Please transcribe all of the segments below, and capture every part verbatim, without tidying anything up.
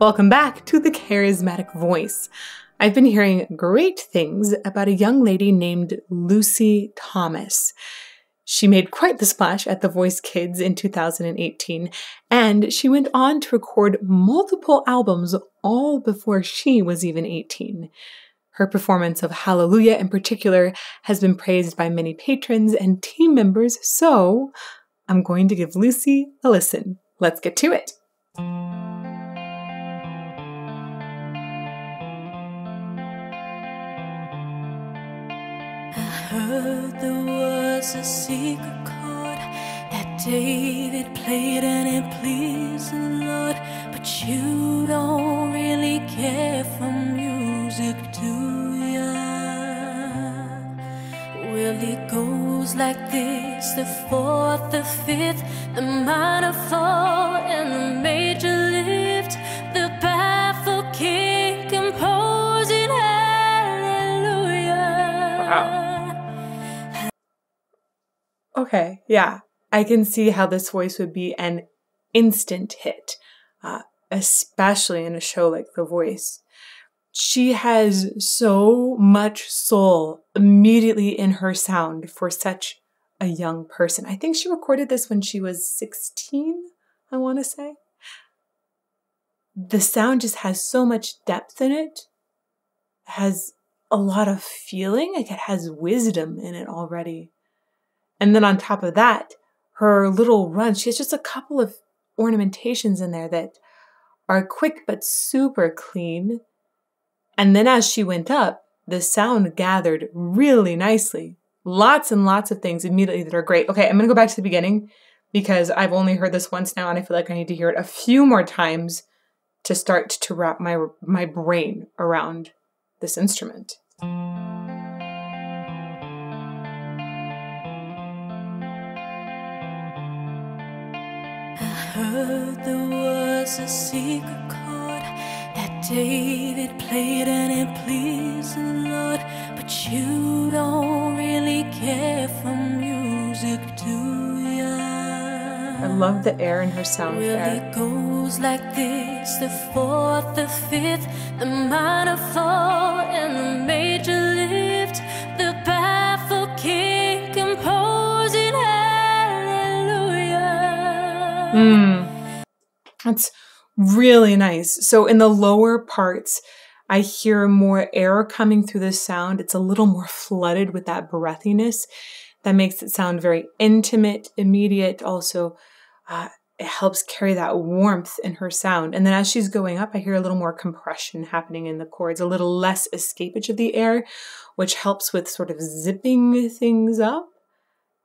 Welcome back to The Charismatic Voice. I've been hearing great things about a young lady named Lucy Thomas. She made quite the splash at The Voice Kids in two thousand eighteen, and she went on to record multiple albums all before she was even eighteen. Her performance of Hallelujah in particular has been praised by many patrons and team members, so I'm going to give Lucy a listen. Let's get to it. I heard there was a secret chord that David played and it pleased the Lord. But you don't really care for music, do ya? Well, it goes like this: the fourth, the fifth, the minor fall and the major lift, the baffled king composing hallelujah. Wow. Okay, yeah, I can see how this voice would be an instant hit, uh, especially in a show like The Voice. She has so much soul immediately in her sound for such a young person. I think she recorded this when she was sixteen, I want to say. The sound just has so much depth in it, has a lot of feeling, like it has wisdom in it already. And then on top of that, her little run, she has just a couple of ornamentations in there that are quick but super clean. And then as she went up, the sound gathered really nicely. Lots and lots of things immediately that are great. Okay, I'm going to go back to the beginning because I've only heard this once now and I feel like I need to hear it a few more times to start to wrap my, my brain around this instrument. Heard there was a secret chord that David played and it pleased the Lord. But you don't really care for music, do ya? I love the air in her sound there. Well, it goes like this: the fourth, the fifth, the minor fall and the major lift, the baffled king composing hallelujah. Hmm. That's really nice. So in the lower parts, I hear more air coming through the sound. It's a little more flooded with that breathiness. That makes it sound very intimate, immediate. Also, uh, it helps carry that warmth in her sound. And then as she's going up, I hear a little more compression happening in the chords, a little less escapage of the air, which helps with sort of zipping things up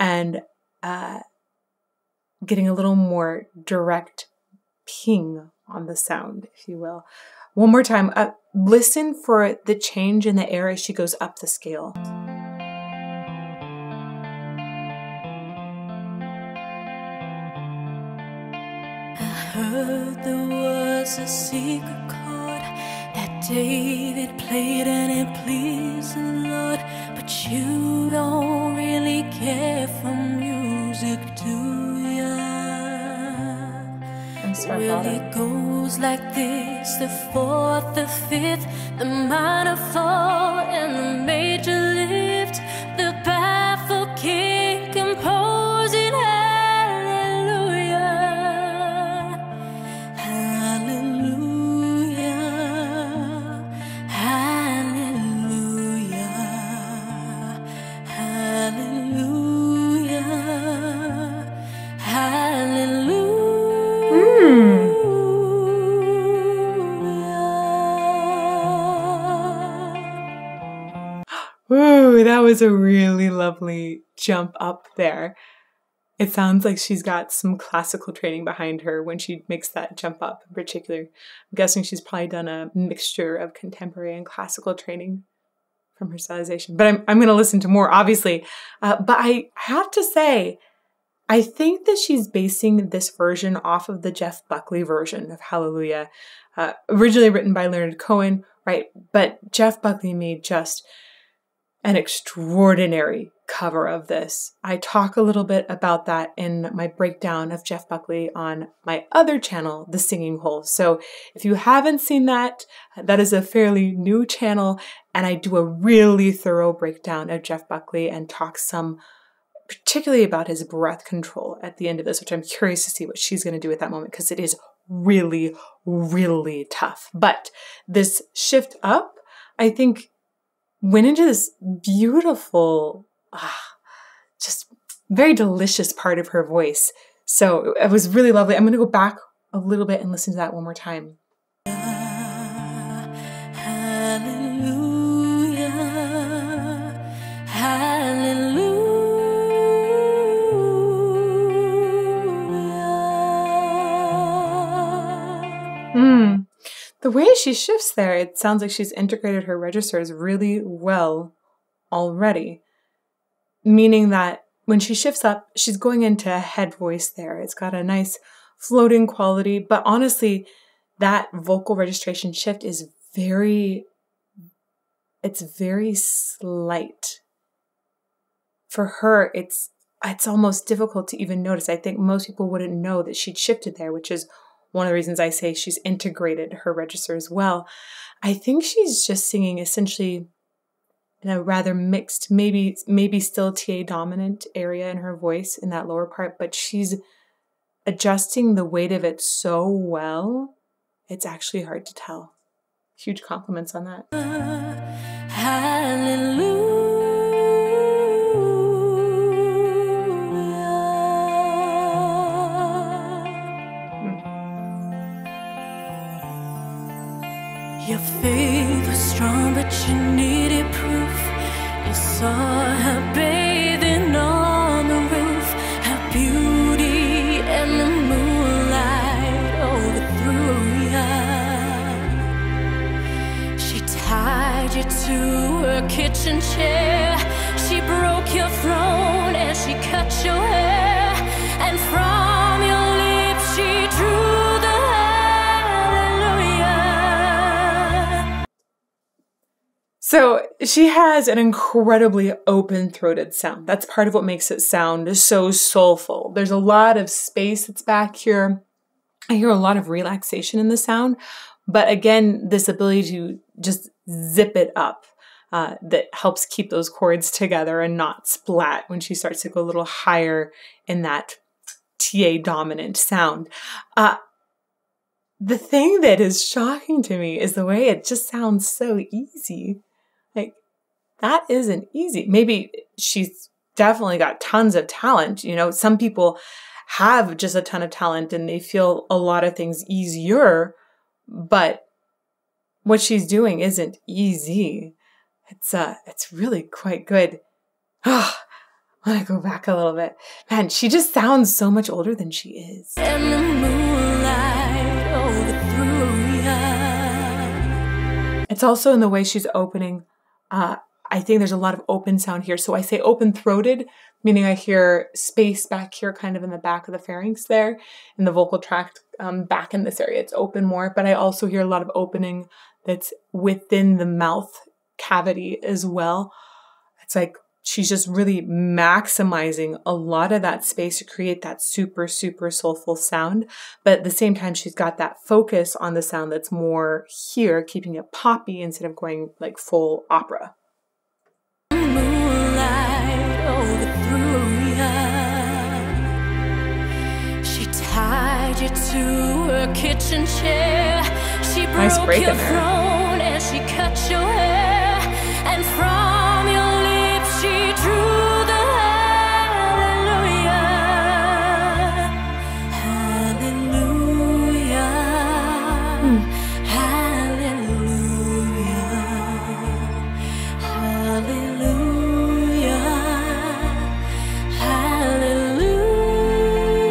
and uh, getting a little more direct ping on the sound, if you will. One more time. Uh, listen for the change in the air as she goes up the scale. I heard there was a secret chord that David played and it pleased the Lord. But you don't really care for music, do ya? Well, it goes like this: the fourth, the fifth, the minor fall and the major lift, the baffled king composing hallelujah, hallelujah, hallelujah, hallelujah, hallelujah. Ooh, that was a really lovely jump up there. It sounds like she's got some classical training behind her when she makes that jump up in particular. I'm guessing she's probably done a mixture of contemporary and classical training from her stylization. But I'm, I'm going to listen to more, obviously. Uh, but I have to say, I think that she's basing this version off of the Jeff Buckley version of Hallelujah, uh, originally written by Leonard Cohen, right? But Jeff Buckley made just an extraordinary cover of this. I talk a little bit about that in my breakdown of Jeff Buckley on my other channel, The Singing Hole. So if you haven't seen that, that is a fairly new channel, and I do a really thorough breakdown of Jeff Buckley and talk some particularly about his breath control at the end of this, which I'm curious to see what she's going to do at that moment, because it is really, really tough. But this shift up, I think, went into this beautiful, ah, just very delicious part of her voice. So it was really lovely. I'm going to go back a little bit and listen to that one more time. The way she shifts there, it sounds like she's integrated her registers really well already, meaning that when she shifts up, she's going into a head voice there. It's got a nice floating quality, but honestly, that vocal registration shift is very, it's very slight. For her, it's, it's almost difficult to even notice. I think most people wouldn't know that she'd shifted there, which is one of the reasons I say she's integrated her register as well. I think she's just singing essentially in a rather mixed, maybe maybe still T A dominant area in her voice in that lower part, but she's adjusting the weight of it so well, it's actually hard to tell. Huge compliments on that. Hallelujah. Your faith was strong, but you needed proof. You saw her bathing on the roof, her beauty and the moonlight overthrew you. She tied you to her kitchen chair, she broke your throne and she cut your hair, and from your lips she drew the So she has an incredibly open-throated sound. That's part of what makes it sound so soulful. There's a lot of space that's back here. I hear a lot of relaxation in the sound, but again, this ability to just zip it up uh, that helps keep those chords together and not splat when she starts to go a little higher in that T A dominant sound. Uh, the thing that is shocking to me is the way it just sounds so easy. Like, that isn't easy. Maybe she's definitely got tons of talent. You know, some people have just a ton of talent and they feel a lot of things easier, but what she's doing isn't easy. It's, uh, it's really quite good. Oh, I want to go back a little bit. Man, she just sounds so much older than she is. And the moonlight overthrew you. It's also in the way she's opening. Uh, I think there's a lot of open sound here. So I say open-throated, meaning I hear space back here kind of in the back of the pharynx there, in the vocal tract um, back in this area. It's open more, but I also hear a lot of opening that's within the mouth cavity as well. It's like she's just really maximizing a lot of that space to create that super, super soulful sound. But at the same time, she's got that focus on the sound that's more here, keeping it poppy instead of going like full opera. Moonlight overthrew you. She tied you to her kitchen chair. She broke nice break your in there. Throne and she cut your hair. And from your she drew the hallelujah, hallelujah, hallelujah, hallelujah, hallelujah.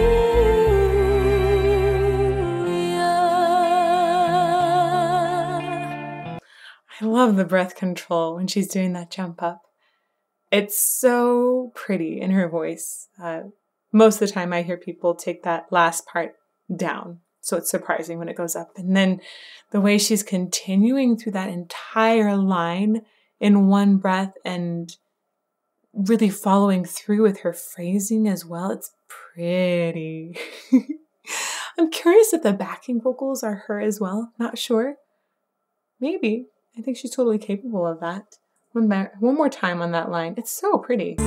I love the breath control when she's doing that jump up. It's so pretty in her voice. Uh, most of the time I hear people take that last part down, so it's surprising when it goes up. And then the way she's continuing through that entire line in one breath and really following through with her phrasing as well. It's pretty. I'm curious if the backing vocals are her as well. Not sure. Maybe. I think she's totally capable of that. One, more, one more time on that line. It's so pretty.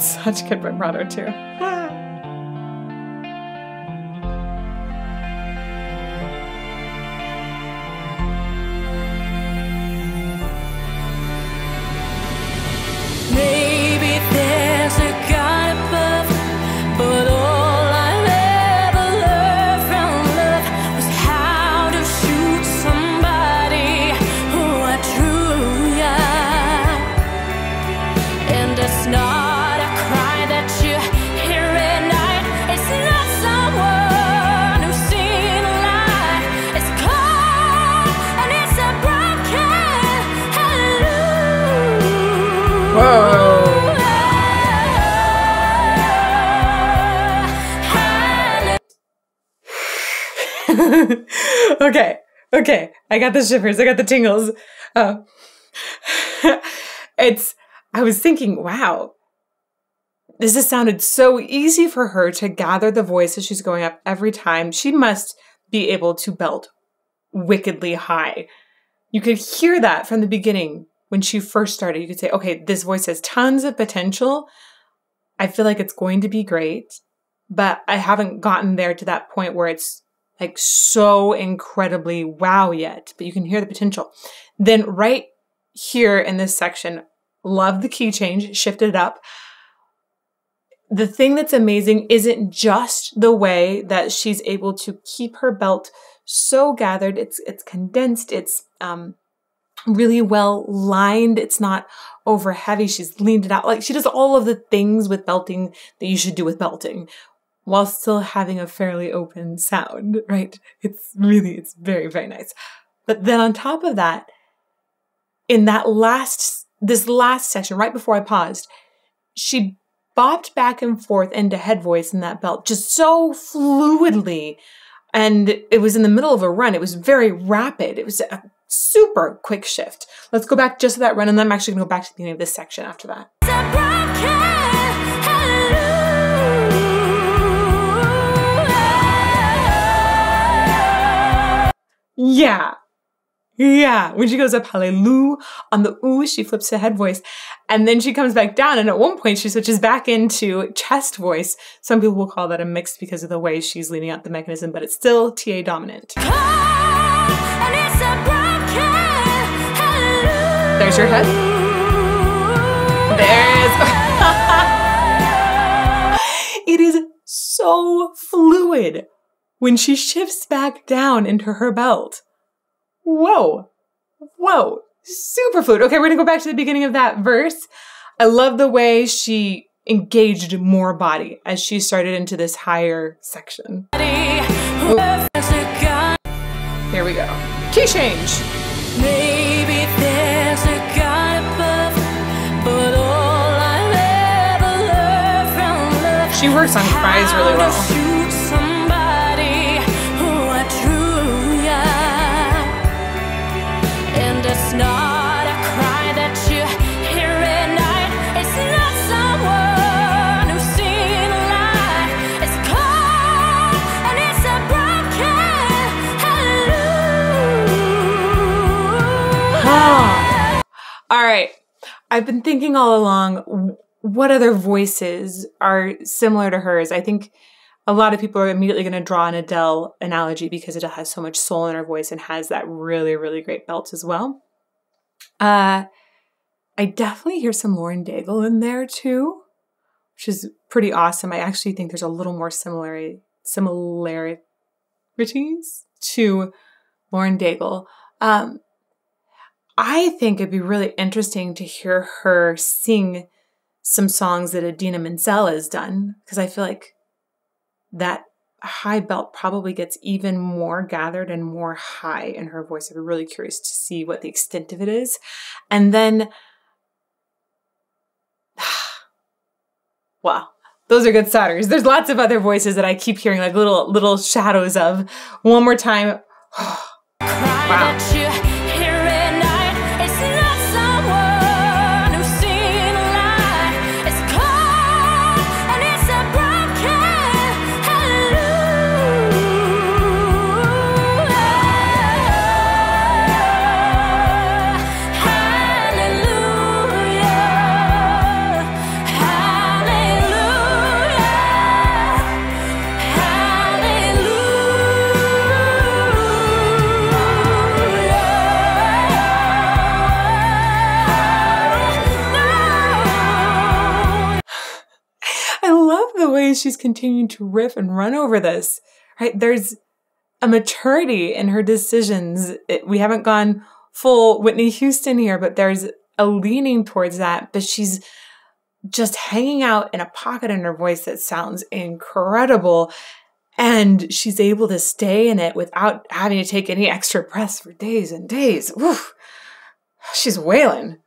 Such good vibrato too. Ah. Maybe there's a God above, but all I ever learned from love was how to shoot somebody who I drew, yeah. And it's not okay, okay. I got the shivers. I got the tingles. Uh, it's, I was thinking, wow, this has sounded so easy for her to gather the voice as she's going up every time. She must be able to belt wickedly high. You could hear that from the beginning when she first started. You could say, okay, this voice has tons of potential. I feel like it's going to be great, but I haven't gotten there to that point where it's like so incredibly wow yet, but you can hear the potential. Then right here in this section, love the key change, shifted it up. The thing that's amazing isn't just the way that she's able to keep her belt so gathered. It's it's condensed. It's um, really well lined. It's not over heavy. She's leaned it out. Like she does all of the things with belting that you should do with belting, while still having a fairly open sound, right? It's really, it's very, very nice. But then on top of that, in that last, this last session, right before I paused, she bopped back and forth into head voice in that belt just so fluidly. And it was in the middle of a run. It was very rapid. It was a super quick shift. Let's go back just to that run, and then I'm actually gonna go back to the beginning of this section after that. Yeah. Yeah. When she goes up hallelujah on the ooh, she flips to head voice and then she comes back down. And at one point she switches back into chest voice. Some people will call that a mix because of the way she's leaning out the mechanism, but it's still T A dominant. Oh, and it's a broken, there's your head. There's. It is so fluid when she shifts back down into her belt. Whoa, whoa, super fluid. Okay, we're gonna go back to the beginning of that verse. I love the way she engaged more body as she started into this higher section. Ooh. Here we go, key change. Maybe there's a God above, but all I've ever learned from love. She works on cries really well. All right, I've been thinking all along, what other voices are similar to hers? I think a lot of people are immediately going to draw an Adele analogy because Adele has so much soul in her voice and has that really, really great belt as well. Uh, I definitely hear some Lauren Daigle in there too, which is pretty awesome. I actually think there's a little more similar, similarities to Lauren Daigle. Um, I think it'd be really interesting to hear her sing some songs that Idina Menzel has done, because I feel like that high belt probably gets even more gathered and more high in her voice. I'd be really curious to see what the extent of it is. And then Wow. Those are good starters. There's lots of other voices that I keep hearing, like little little shadows of. One more time. Wow. She's continuing to riff and run over this, right? There's a maturity in her decisions. It, we haven't gone full Whitney Houston here, but there's a leaning towards that. But she's just hanging out in a pocket in her voice that sounds incredible. And she's able to stay in it without having to take any extra breaths for days and days. Oof. She's wailing.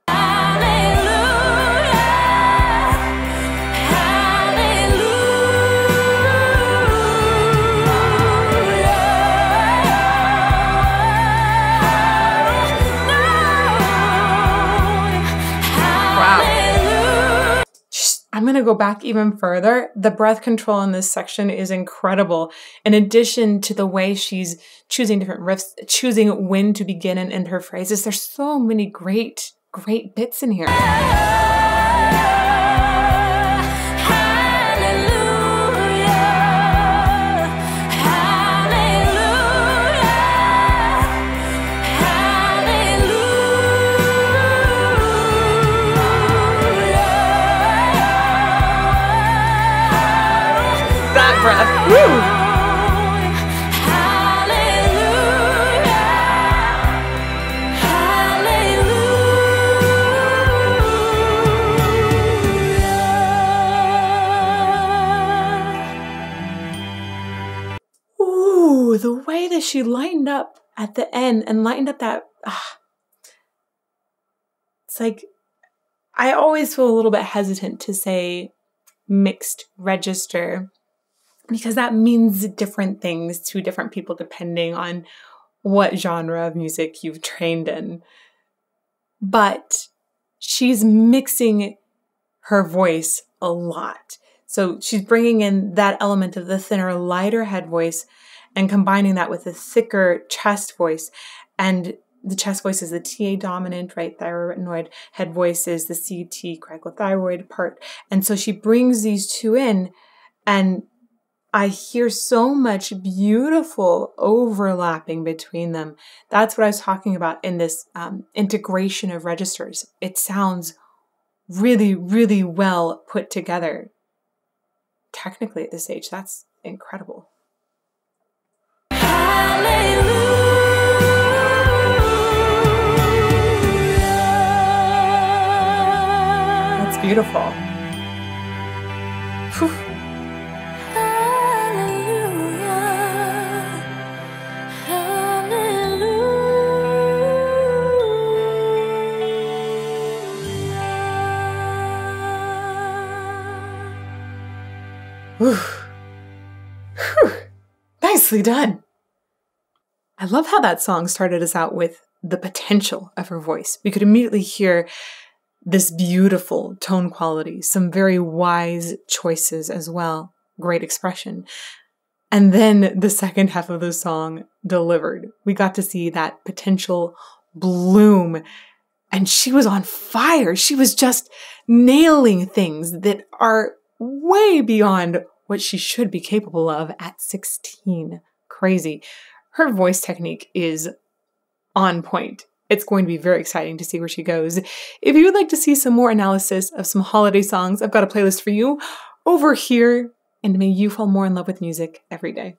I'm going to go back even further. The breath control in this section is incredible. In addition to the way she's choosing different riffs, choosing when to begin and end her phrases, there's so many great, great bits in here. Woo. Hallelujah. Ooh, the way that she lined up at the end and lined up that, ah, it's like, I always feel a little bit hesitant to say mixed register, because that means different things to different people depending on what genre of music you've trained in. But she's mixing her voice a lot. So she's bringing in that element of the thinner, lighter head voice and combining that with the thicker chest voice. And the chest voice is the T A dominant, right, thyroretinoid. Head voice is the C T, cricothyroid part. And so she brings these two in, and I hear so much beautiful overlapping between them. That's what I was talking about in this um, integration of registers. It sounds really, really well put together. Technically at this age, that's incredible. Hallelujah. That's beautiful. Whew. Whew. Whew. Nicely done. I love how that song started us out with the potential of her voice. We could immediately hear this beautiful tone quality, some very wise choices as well, great expression. And then the second half of the song delivered. We got to see that potential bloom. And she was on fire. She was just nailing things that are way beyond what she should be capable of at sixteen. Crazy. Her voice technique is on point. It's going to be very exciting to see where she goes. If you would like to see some more analysis of some holiday songs, I've got a playlist for you over here, and may you fall more in love with music every day.